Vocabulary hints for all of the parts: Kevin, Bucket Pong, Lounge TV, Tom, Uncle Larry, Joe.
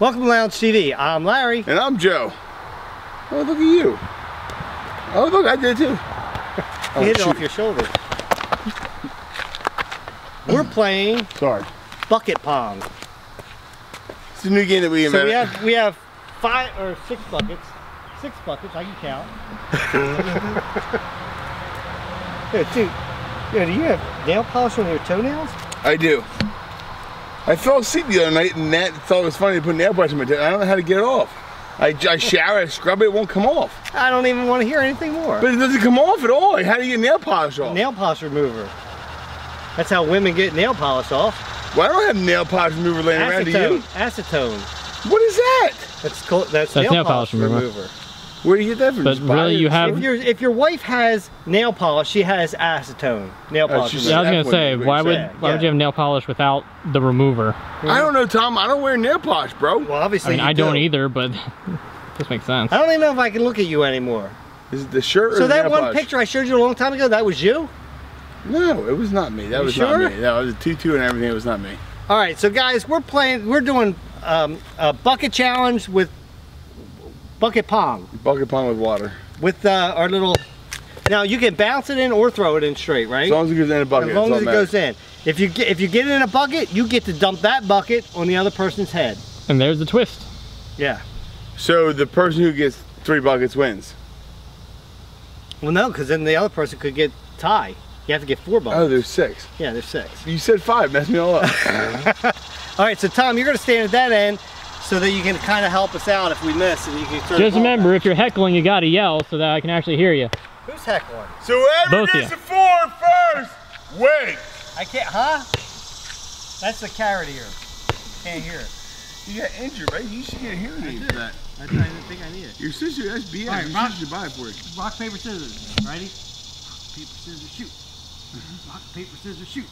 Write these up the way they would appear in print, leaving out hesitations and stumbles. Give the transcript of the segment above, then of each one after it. Welcome to Lounge TV. I'm Larry. And I'm Joe. Oh, look at you. Oh, look, I did too. You hit it off your shoulder. We're playing Bucket Pong. It's a new game that we invented. So we have 5 or 6 buckets. 6 buckets, I can count. Yeah, dude, yeah, do you have nail polish on your toenails? I do. I fell asleep the other night and Nat thought it was funny to put nail polish on my toenails. I don't know how to get it off. I shower, I scrub it, it won't come off. I don't even want to hear anything more. But it doesn't come off at all. How do you get nail polish off? Nail polish remover. That's how women get nail polish off. Well, I don't have nail polish remover laying around to you. Acetone. What is that? That's called, that's nail polish remover. Where do you get that from? But really, you have... if your wife has nail polish, she has acetone. Nail polish. Yeah, I was going to say, why would you have nail polish without the remover? I don't know, Tom. I don't wear nail polish, bro. Well, obviously I don't either, but this makes sense. I don't even know if I can look at you anymore. Is it the shirt or the nail polish? So that one picture I showed you a long time ago, that was you? No, it was not me. That was not me. That was a tutu and everything. It was not me. All right, so guys, we're playing. We're doing a bucket challenge with bucket pong. Bucket pong with water. With our little. Now you can bounce it in or throw it in straight, right? As long as it goes in a bucket. As long as it goes in. If you get it in a bucket, you get to dump that bucket on the other person's head. And there's the twist. Yeah. So the person who gets 3 buckets wins. Well, no, because then the other person could get tie. You have to get 4 buckets. Oh, there's 6. Yeah, there's 6. You said 5, messed me all up. All right, so Tom, you're gonna stand at that end so that you can kind of help us out if we miss and you can throw Just remember, if you're heckling, you gotta yell so that I can actually hear you. Who's heckling? So whoever gets the 4 first, wait. I can't, huh? That's the carrot ear. Can't hear it. You got injured, right? You should get a hearing aid for that. I didn't think I needed it. Your sister, that's BS. All right, your sister should buy it for you. Rock, paper, scissors. Ready? Paper, scissors, shoot. Rock, paper, scissors, shoot.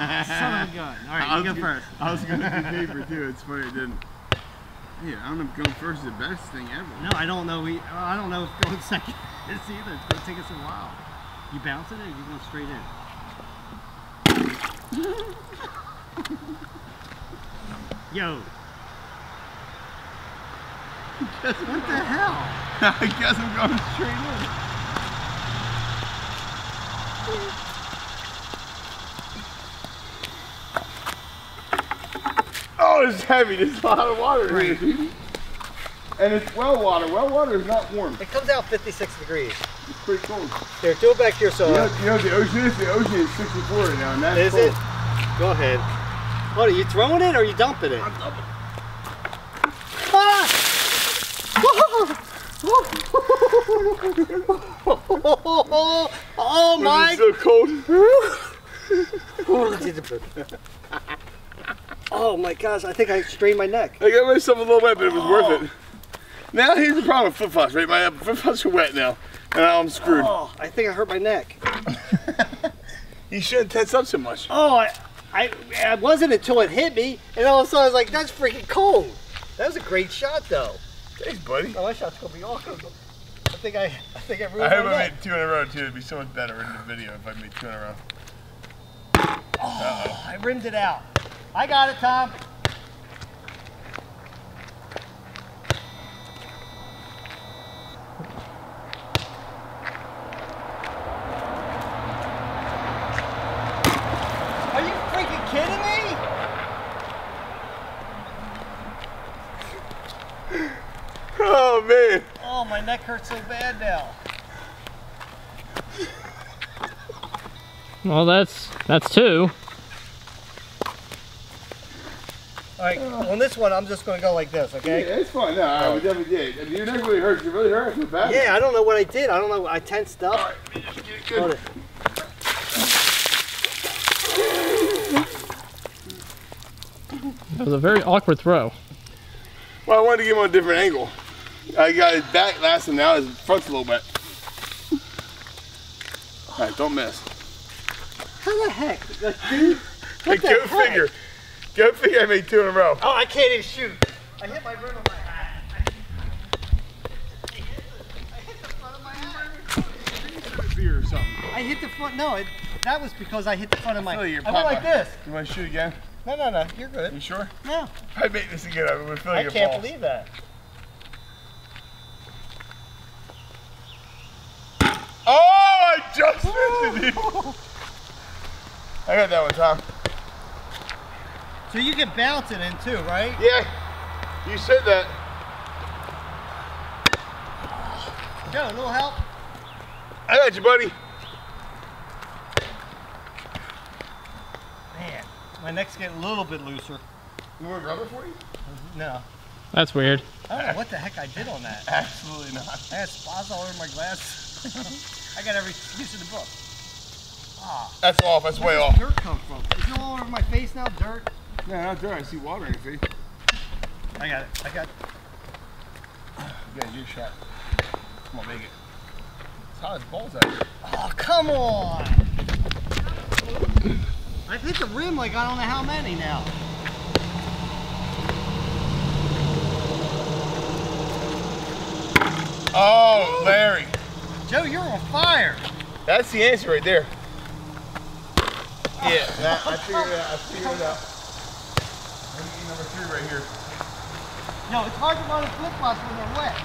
Oh, son of a gun. All right, you go first. I was going to do paper, too. It's funny, it didn't. Yeah, I don't know if going first is the best thing ever. No, I don't know. I don't know if going second is either. It's going to take us a while. You bounce it, or you go straight in? Yo. What the hell? I guess I'm going straight in. Oh, it's heavy. There's a lot of water in here. And it's well water. Well water is not warm. It comes out 56 degrees. It's pretty cold. Here, do it back here so you know the ocean is? The ocean is 64 right now, and that's cold. Is it? Go ahead. What, are you throwing it or are you dumping it? I'm dumping it. Oh my! It's so cold. Oh my gosh! I think I strained my neck. I got myself a little wet, but it was worth it. Now here's the problem with flip flops, right? My flip flops are wet now, and now I'm screwed. Oh, I think I hurt my neck. You shouldn't tense up so much. Oh, I wasn't until it hit me, and all of a sudden I was like, "That's freaking cold." That was a great shot, though. Thanks, buddy. Oh, my shot's gonna be awesome. I think I ruined it. I hope I made 2 in a row too. It'd be so much better in the video if I made 2 in a row. Oh, I rimmed it out. I got it, Tom. Are you freaking kidding me? Oh man. Oh, my neck hurts so bad now. Well, that's 2. All right, on this one, I'm just going to go like this, okay? Yeah, it's fine. No, I definitely did. Your neck really hurts. You really hurt. It's bad. Yeah, I don't know what I did. I don't know. I tensed up. All right, let me just get it good. That was a very awkward throw. Well, I wanted to give him a different angle. I got his back last and now his front's a little bit. Alright, don't miss. How the heck? Dude, what the heck? Figure. Go figure I made 2 in a row. Oh, I can't even shoot. I hit my rim on my eye. I hit the front of my eye. I hit the front, no, that was because I hit the front of my eye. I went like this. You want to shoot again? No, you're good. You sure? No. If I make this again, I would fill your balls. I can't believe that. Oh, I just missed it. I got that one, Tom. So you can bounce it in too, right? Yeah. You said that. Joe, a little help? I got you, buddy. Man, my neck's getting a little bit looser. You were rubber for you? No. That's weird. I don't know what the heck I did on that. Absolutely not. I had spots all over my glass. I got every piece of the book. Ah, that's off. That's way off. Where does dirt come from? Is it all over my face now? Dirt? No, not dirt. I see water in your face. I got it. I got it. You got your shot. Come on, make it. It's hot as balls out here. Oh, come on! I've hit the rim like I don't know how many now. Oh, Larry. Joe, you're on fire. That's the answer right there. Yeah, that, I figured it out. I figured it out. Number 3 right here. No, it's hard to run a flip-flops when they're wet.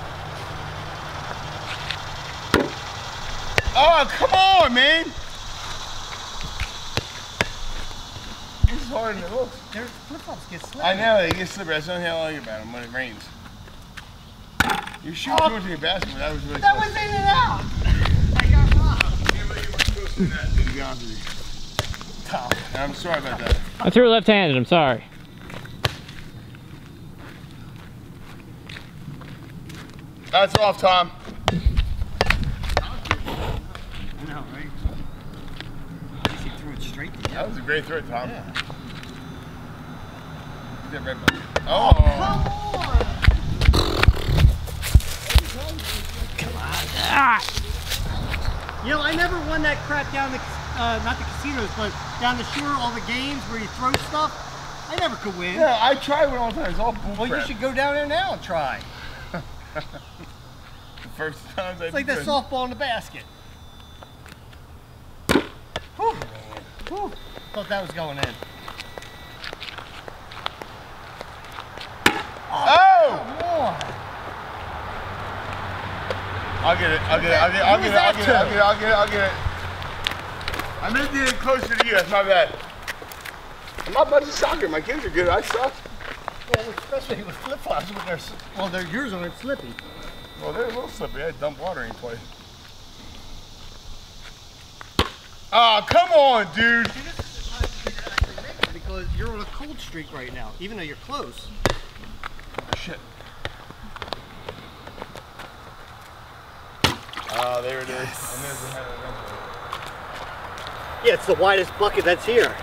Oh, come on, man! This is harder than it looks. Their flip-flops get slippery. I know, they get slippery. That's the only thing I like about them when it rains. You're shooting through to your basket, but that was really close. That was in and out! I got robbed. I can't believe you were close to that, to be honest with you. Tom. I'm sorry about that. I threw it left-handed, I'm sorry. That's off, Tom. That was a great throw, Tom. Yeah. Oh! Come on! Come on. Ah. You know, I never won that crap down the, not the casinos, but down the shore, all the games where you throw stuff. I never could win. Yeah, I try one all the time. It's all bull crap. Well, you should go down there now and try. The first time I did. It's like that softball in the basket. Whew. Whew. Thought that was going in. Oh! I'll get it. I meant to get it closer to you, that's my bad. I'm not much at soccer, my kids are good, I suck. Well, especially with flip-flops when they're, well, they're yours when it's slippy. Well, they're a little slippy, I dump water in place. Oh, come on, dude. See, this is the time to figure out how to make it because you're on a cold streak right now, even though you're close. Oh, shit. Oh, there it is. Yes. Yeah, it's the widest bucket that's here.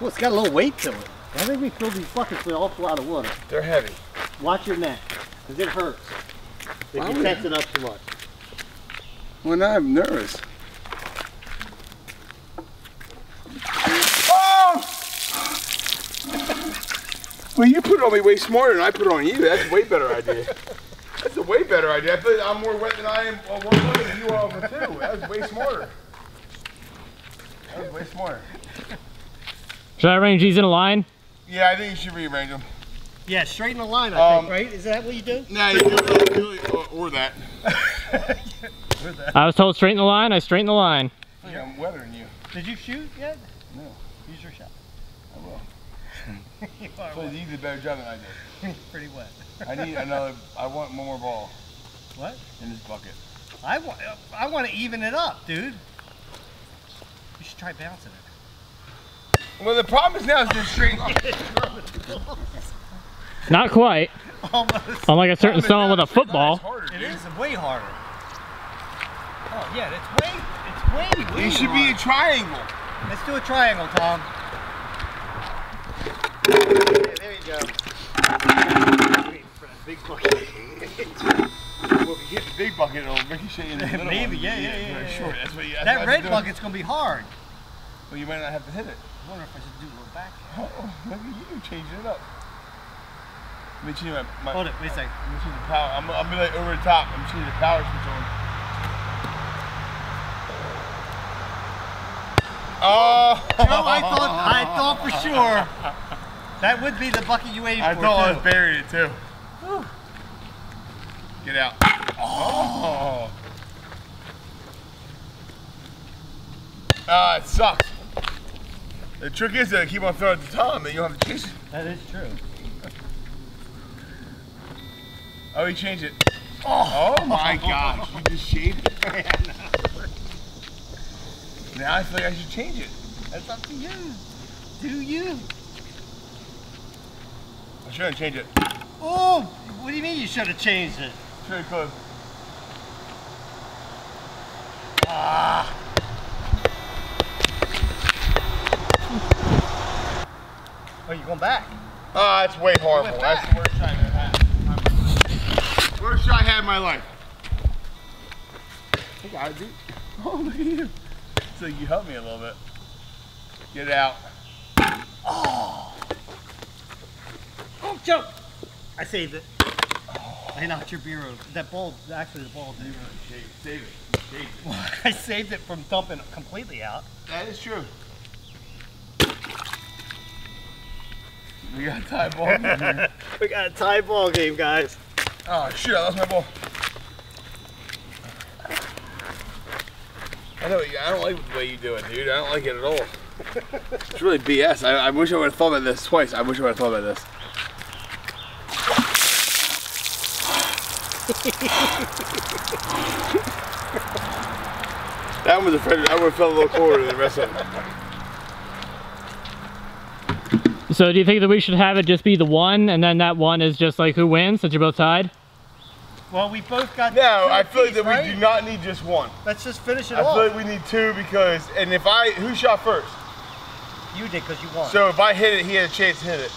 Well, it's got a little weight to it. I think we filled these buckets with an awful lot of water. They're heavy. Watch your neck, because it hurts if you tense it up too much. Well, now I'm nervous. Oh! Well, you put it on me way smarter than I put it on you. That's a way better idea. That's a way better idea. I feel like I'm more wet than I am on 1 foot and you are over 2. That was way smarter. That was way smarter. Should I arrange these in a line? Yeah, I think you should rearrange them. Yeah, straight in a line, I think, right? Is that what you do? No, you do it or that. I was told straighten the line, I straighten the line. Yeah, I'm weathering you. Did you shoot yet? No. Use your shot. I will. You are so wet. You did a better job than I did. Pretty wet. I need another, I want one more ball. What? In this bucket. I want to even it up, dude. You should try bouncing it. Well, the problem is now it's just straight. Not quite. Almost. Unlike a certain stone with a football. Harder, it is way harder. Oh yeah, it's way. It should be a triangle. Let's do a triangle, Tom. Yeah, there you go. Wait for that big bucket. Well, if you hit the big bucket, it'll ricochet in the middle. Maybe, yeah. Sure. That's what you. That red bucket's gonna be hard. Well, you might not have to hit it. I wonder if I should do a little back. Oh, look at you changing it up. Make sure my hold it. Wait a second. Make sure the power. I'm like over the top. I'm sure the power switch on. Oh! Joe, I thought for sure that would be the bucket you aimed for. I thought I was burying it too. Whew. Get out! Oh! Ah, it sucks. The trick is to keep on throwing it to Tom, and you don't have to chase it. That is true. Oh, he changed it. Oh, oh my gosh! You just shaved it. Now I feel like I should change it. That's up to you. Do you? I shouldn't change it. Oh! What do you mean you should have changed it? Should have closed. Ah! Oh, you're going back? Ah, it's way horrible. That's the worst shot I've ever had. Worst shot I had in my life. I got it, dude. Oh, look at you. So you helped me a little bit. Get it out. Oh! Oh, jump! I saved it. Oh. I knocked your beer over. That ball, actually the ball didn't really save it. Save it. Well, I saved it from dumping completely out. That is true. We got a tie ball game here. We got a tie ball game, guys. Oh, shit, I lost my ball. I don't like the way you do it, dude. I don't like it at all. It's really BS. I wish I would have thought about this twice. I wish I would have thought about this. That one was a friend. I would have felt a little cooler than the rest of them. So do you think that we should have it just be the one, and then that one is just like who wins since you're both tied? Well, we both got two. No, I feel like that we do not need just one. Let's just finish it off. I feel like we need two because, and if I, who shot first? You did because you won. So if I hit it, he had a chance to hit it.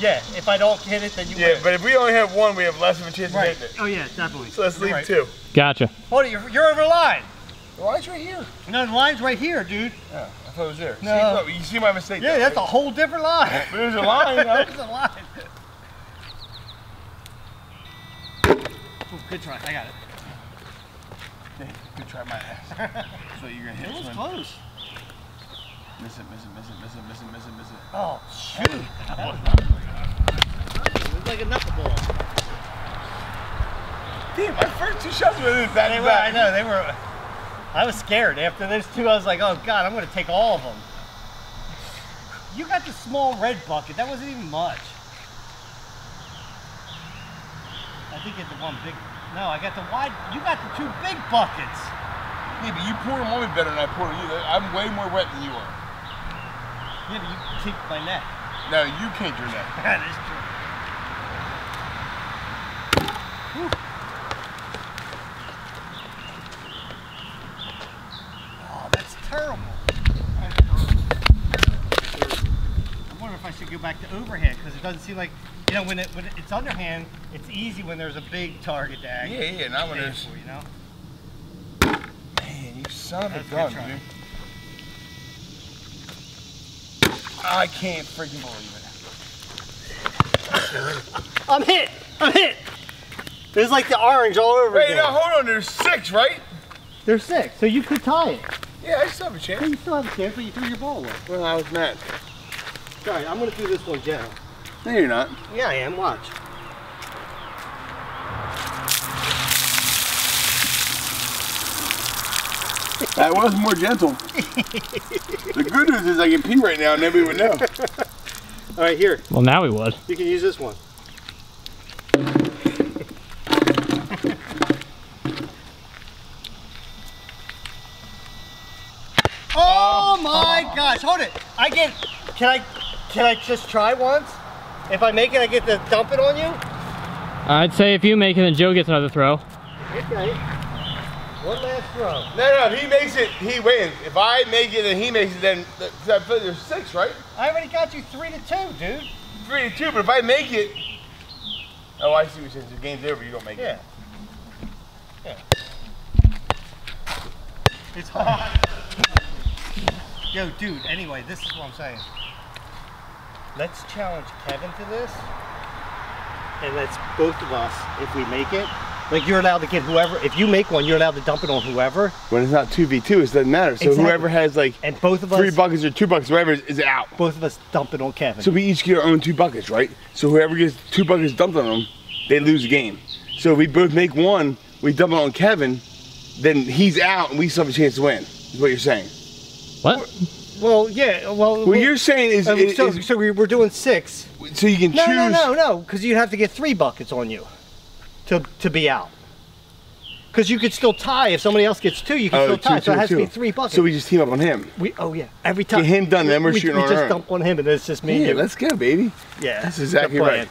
Yeah, if I don't hit it, then you win. Yeah, but if we only have one, we have less of a chance of hitting it. Oh yeah, definitely. So let's leave two. Gotcha. Hold it, you're over the line. The line's right here. No, the line's right here, dude. Yeah, I thought it was there. No. See, you see my mistake there, that's right? A whole different line. But there's a line, There's a line. Oh, good try, I got it. Yeah, good try, my ass. So you're gonna hit it. It was close. Miss it, miss it, miss it, miss it, miss it, miss it, miss it. Oh, shoot. That was not good. It was like a knuckleball. Damn, my first two shots were this bad. I know, they were. I was scared. After those two, I was like, oh, God, I'm going to take all of them. You got the small red bucket. That wasn't even much. I did get the one big one. No, I got the wide. You got the two big buckets. Yeah, but you poured them on me better than I poured you. I'm way more wet than you are. Yeah, but you kicked my neck. No, you kicked your neck. That is true. Whew. Oh, that's terrible. I wonder if I should go back to overhand, because it doesn't seem like, you know, when it's underhand, it's easy when there's a big target to act. Yeah, yeah, not when there's, you know. Man, you son of a gun, dude. I can't freaking believe it. I'm hit! I'm hit! There's like the orange all over again. Wait, now hold on, there's six, right? There's six, so you could tie it. Yeah, I still have a chance. Well, you still have a chance, but you threw your ball away. Well, I was mad. Sorry, I'm gonna do this one, Joe. No, you're not. Yeah, I am, watch. That was more gentle. The good news is I can pee right now and nobody would know. All right, here. Well, now we would. You can use this one. Oh my gosh, hold it. I get, can I just try once? If I make it, I get to dump it on you? I'd say if you make it, then Joe gets another throw. Okay. One last throw. No, no, he makes it, he wins. If I make it and he makes it, then there's six, right? I already got you 3-2, dude. 3-2, but if I make it... Oh, I see what you're saying. The game's over, you don't make it. Yeah. It's hard. Yo, dude, anyway, this is what I'm saying. Let's challenge Kevin to this. And let's both of us, if we make it, Like you're allowed to get whoever, if you make one, you're allowed to dump it on whoever. When it's not 2v2, it doesn't matter. So exactly. Whoever has like and both of us, 3 buckets or 2 buckets, whatever, is out. Both of us dump it on Kevin. So we each get our own 2 buckets, right? So whoever gets 2 buckets dumped on them, they lose the game. So if we both make one, we dump it on Kevin, then he's out and we still have a chance to win, is what you're saying. What? Well, yeah, well. What you're saying is. So we're doing 6. So you can choose. No, because you'd have to get 3 buckets on you. To be out, because you could still tie if somebody else gets 2. You can still tie, so it has to be 3 buckets. So we just team up on him. Oh yeah, every time. Get him done, then we're shooting on our own. We just dump on him, and then it's just me. Yeah, let's go, baby. Yeah, that's exactly right.